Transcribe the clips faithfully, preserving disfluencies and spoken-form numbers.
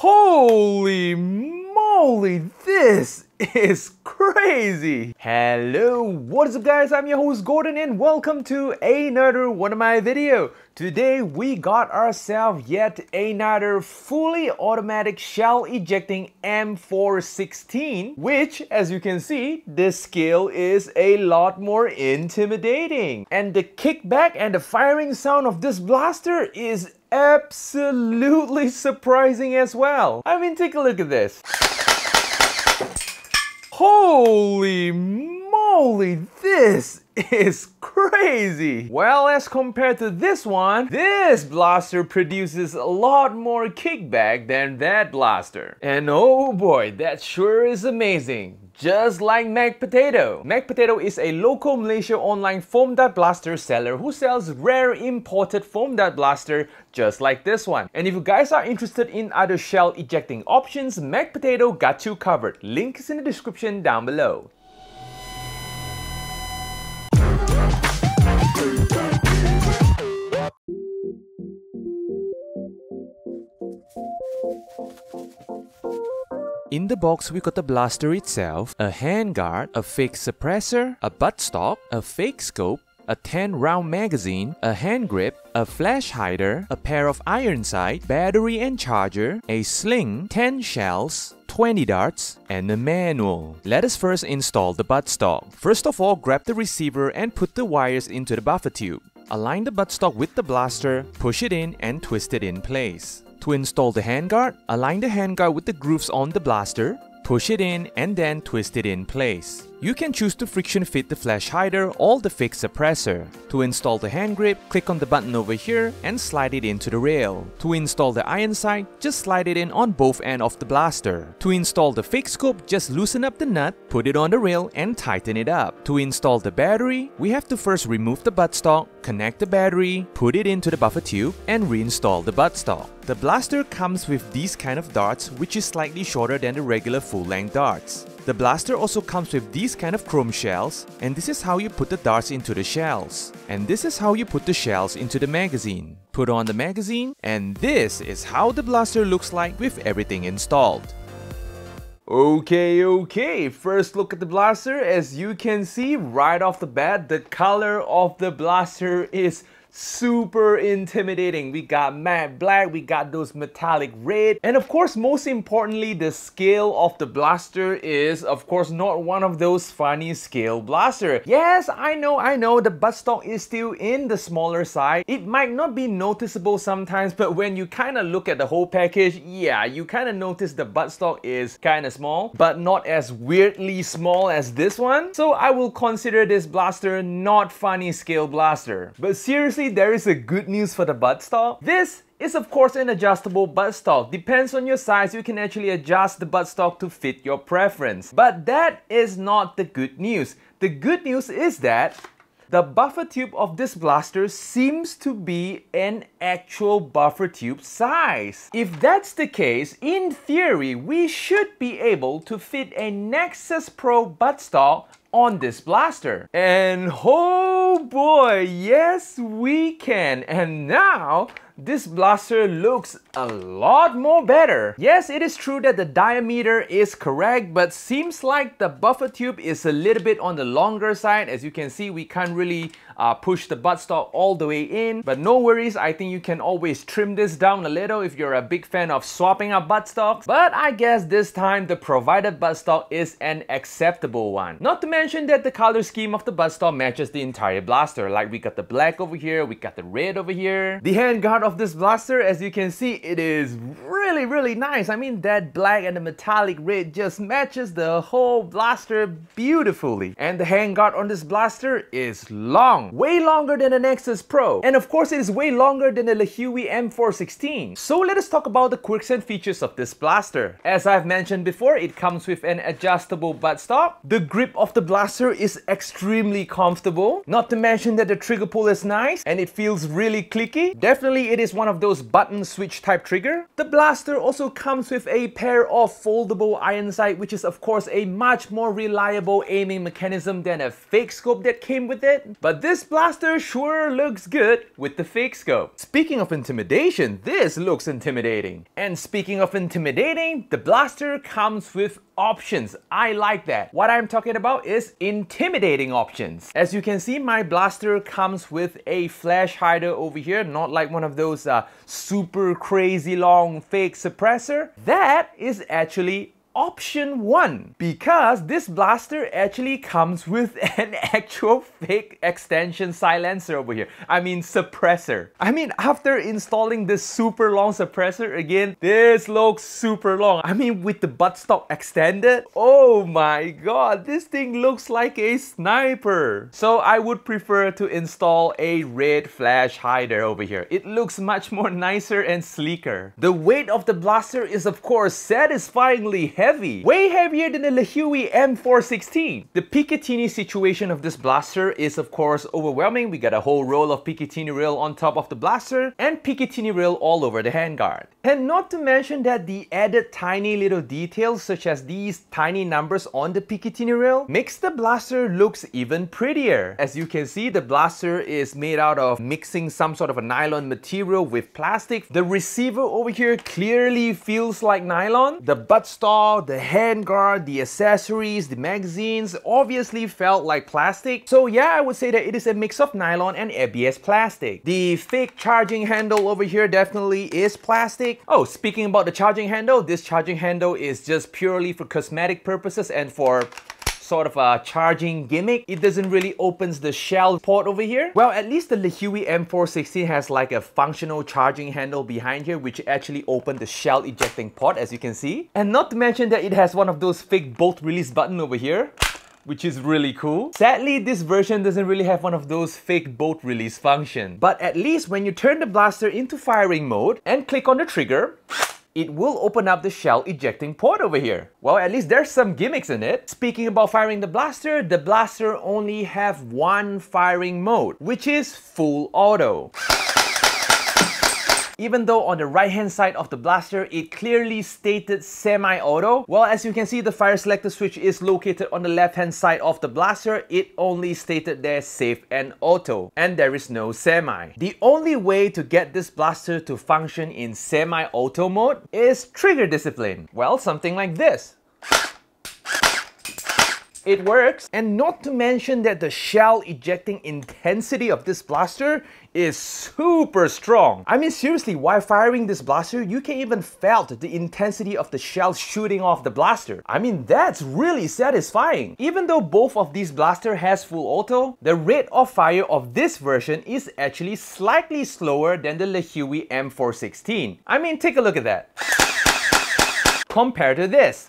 Holy moly, this is crazy! Hello, what is up guys, I'm your host Gordon and welcome to another one of my video. Today we got ourselves yet another fully automatic shell ejecting M four sixteen, which as you can see, the scale is a lot more intimidating. And the kickback and the firing sound of this blaster is absolutely surprising as well. I mean, take a look at this. Holy moly, this is crazy. Well, as compared to this one, this blaster produces a lot more kickback than that blaster. And oh boy, that sure is amazing. Just like MechPotato. MechPotato is a local Malaysia online foam dart blaster seller who sells rare imported foam dart blaster just like this one. And if you guys are interested in other shell ejecting options, MechPotato got you covered. Link is in the description down below. In the box, we got the blaster itself, a handguard, a fake suppressor, a buttstock, a fake scope, a ten round magazine, a hand grip, a flash hider, a pair of iron sight, battery and charger, a sling, ten shells, twenty darts, and a manual. Let us first install the buttstock. First of all, grab the receiver and put the wires into the buffer tube. Align the buttstock with the blaster, push it in and twist it in place. To install the handguard, align the handguard with the grooves on the blaster, push it in and then twist it in place. You can choose to friction fit the flash hider or the fixed suppressor. To install the hand grip, click on the button over here and slide it into the rail. To install the iron sight, just slide it in on both ends of the blaster. To install the fixed scope, just loosen up the nut, put it on the rail and tighten it up. To install the battery, we have to first remove the buttstock, connect the battery, put it into the buffer tube and reinstall the buttstock. The blaster comes with these kind of darts, which is slightly shorter than the regular full-length darts. The blaster also comes with these kind of chrome shells, and this is how you put the darts into the shells. And this is how you put the shells into the magazine. Put on the magazine, and this is how the blaster looks like with everything installed. Okay, okay, first look at the blaster. As you can see right off the bat, the color of the blaster is super intimidating. We got matte black, we got those metallic red, and of course most importantly the scale of the blaster is of course not one of those funny scale blaster. Yes, I know, I know the buttstock is still in the smaller side. It might not be noticeable sometimes, but when you kind of look at the whole package, yeah, you kind of notice the buttstock is kind of small, but not as weirdly small as this one. So I will consider this blaster not funny scale blaster. But seriously, there is a good news for the buttstock. This is of course an adjustable buttstock. Depends on your size, you can actually adjust the buttstock to fit your preference. But that is not the good news. The good news is that the buffer tube of this blaster seems to be an actual buffer tube size. If that's the case, in theory, we should be able to fit a Nexus Pro buttstock on this blaster. And oh boy, yes we can. And now this blaster looks a lot more better. Yes, it is true that the diameter is correct, but seems like the buffer tube is a little bit on the longer side. As you can see, we can't really uh, push the buttstock all the way in, but no worries, I think you can always trim this down a little if you're a big fan of swapping out buttstocks. But I guess this time the provided buttstock is an acceptable one. Not to mention that the color scheme of the buttstock matches the entire blaster. Like we got the black over here, we got the red over here. The handguard of this blaster, as you can see, it is really really nice. I mean, that black and the metallic red just matches the whole blaster beautifully. And the handguard on this blaster is long, way longer than the Nexus Pro, and of course it is way longer than the LeHui M four sixteen. So let us talk about the quirks and features of this blaster. As I've mentioned before, it comes with an adjustable buttstock. The grip of the blaster is extremely comfortable, not to mention that the trigger pull is nice and it feels really clicky. Definitely it it is one of those button switch type trigger. The blaster also comes with a pair of foldable iron sight, which is of course a much more reliable aiming mechanism than a fake scope that came with it. But this blaster sure looks good with the fake scope. Speaking of intimidation, this looks intimidating. And speaking of intimidating, the blaster comes with options. I like that. What I'm talking about is intimidating options. As you can see, my blaster comes with a flash hider over here, not like one of those uh, super crazy long fake suppressor. That is actually option one, because this blaster actually comes with an actual fake extension silencer over here. I mean suppressor. I mean, after installing this super long suppressor again, this looks super long. I mean, with the buttstock extended, oh my god, this thing looks like a sniper. So I would prefer to install a red flash hider over here. It looks much more nicer and sleeker. The weight of the blaster is of course satisfyingly heavy. Heavy, way heavier than the LeHui M four sixteen. The Picatinny situation of this blaster is of course overwhelming. We got a whole roll of Picatinny rail on top of the blaster and Picatinny rail all over the handguard. And not to mention that the added tiny little details such as these tiny numbers on the Picatinny rail makes the blaster looks even prettier. As you can see, the blaster is made out of mixing some sort of a nylon material with plastic. The receiver over here clearly feels like nylon. The buttstock, the handguard, the accessories, the magazines obviously felt like plastic. So yeah, I would say that it is a mix of nylon and A B S plastic. The fake charging handle over here definitely is plastic. Oh, speaking about the charging handle, this charging handle is just purely for cosmetic purposes and for sort of a charging gimmick. It doesn't really opens the shell port over here. Well, at least the LeHui M four sixteen has like a functional charging handle behind here, which actually opened the shell ejecting port, as you can see. And not to mention that it has one of those fake bolt release button over here, which is really cool. Sadly, this version doesn't really have one of those fake bolt release function. But at least when you turn the blaster into firing mode and click on the trigger, it will open up the shell ejecting port over here. Well, at least there's some gimmicks in it. Speaking about firing the blaster, the blaster only have one firing mode, which is full auto. Even though on the right hand side of the blaster it clearly stated semi-auto, well, as you can see, the fire selector switch is located on the left hand side of the blaster. It only stated there safe and auto, and there is no semi. The only way to get this blaster to function in semi-auto mode is trigger discipline. Well, something like this. It works. And not to mention that the shell ejecting intensity of this blaster is super strong. I mean, seriously, while firing this blaster, you can even felt the intensity of the shell shooting off the blaster. I mean, that's really satisfying. Even though both of these blaster has full auto, the rate of fire of this version is actually slightly slower than the LeHui M four sixteen. I mean, take a look at that. Compared to this.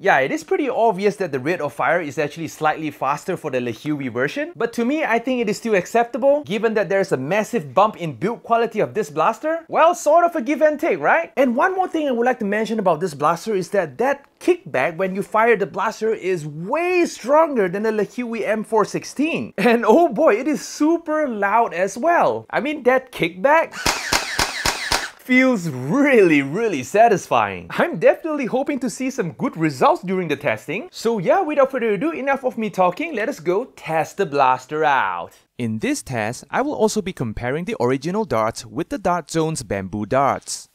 Yeah, it is pretty obvious that the rate of fire is actually slightly faster for the LeHui version, but to me, I think it is still acceptable given that there's a massive bump in build quality of this blaster. Well, sort of a give and take, right? And one more thing I would like to mention about this blaster is that that kickback when you fire the blaster is way stronger than the LeHui M four sixteen. And oh boy, it is super loud as well. I mean, that kickback feels really, really satisfying. I'm definitely hoping to see some good results during the testing. So yeah, without further ado, enough of me talking, let us go test the blaster out. In this test, I will also be comparing the original darts with the Dart Zone's bamboo darts.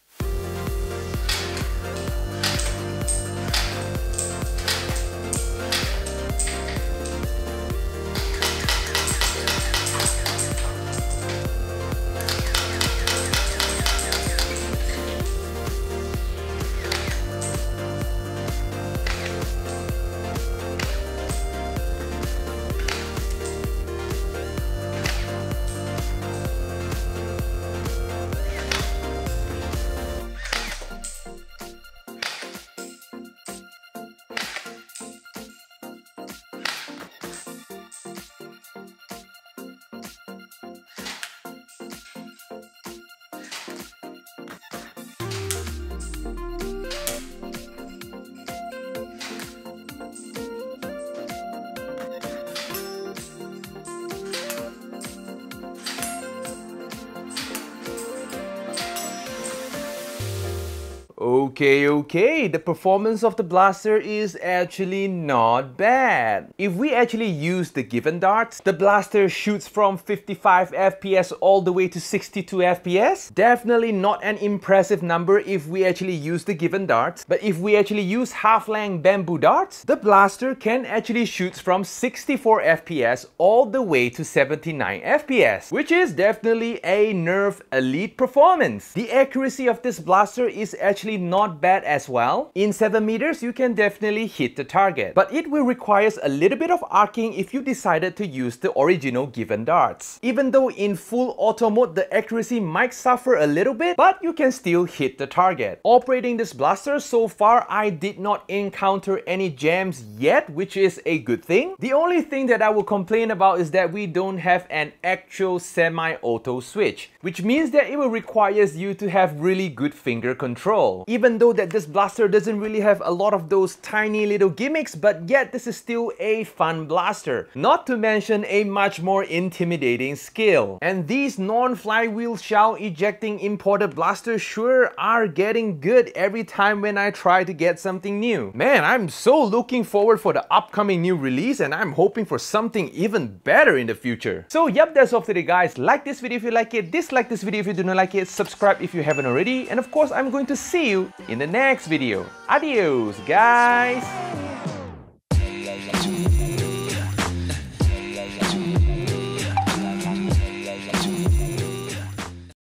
Okay, okay, the performance of the blaster is actually not bad. If we actually use the given darts, the blaster shoots from fifty-five F P S all the way to sixty-two F P S. Definitely not an impressive number if we actually use the given darts, but if we actually use half-length bamboo darts, the blaster can actually shoot from sixty-four F P S all the way to seventy-nine F P S, which is definitely a nerf elite performance. The accuracy of this blaster is actually Actually not bad as well. In seven meters you can definitely hit the target, but it will require a little bit of arcing if you decided to use the original given darts. Even though in full auto mode the accuracy might suffer a little bit, but you can still hit the target. Operating this blaster so far, I did not encounter any jams yet, which is a good thing. The only thing that I will complain about is that we don't have an actual semi-auto switch, which means that it will require you to have really good finger control. Even though that this blaster doesn't really have a lot of those tiny little gimmicks, but yet this is still a fun blaster. Not to mention a much more intimidating skill. And these non-flywheel shell ejecting imported blasters sure are getting good every time when I try to get something new. Man, I'm so looking forward for the upcoming new release, and I'm hoping for something even better in the future. So yep, that's all for today guys. Like this video if you like it, dislike this video if you do not like it, subscribe if you haven't already, and of course I'm going to see you in the next video. Adios, guys!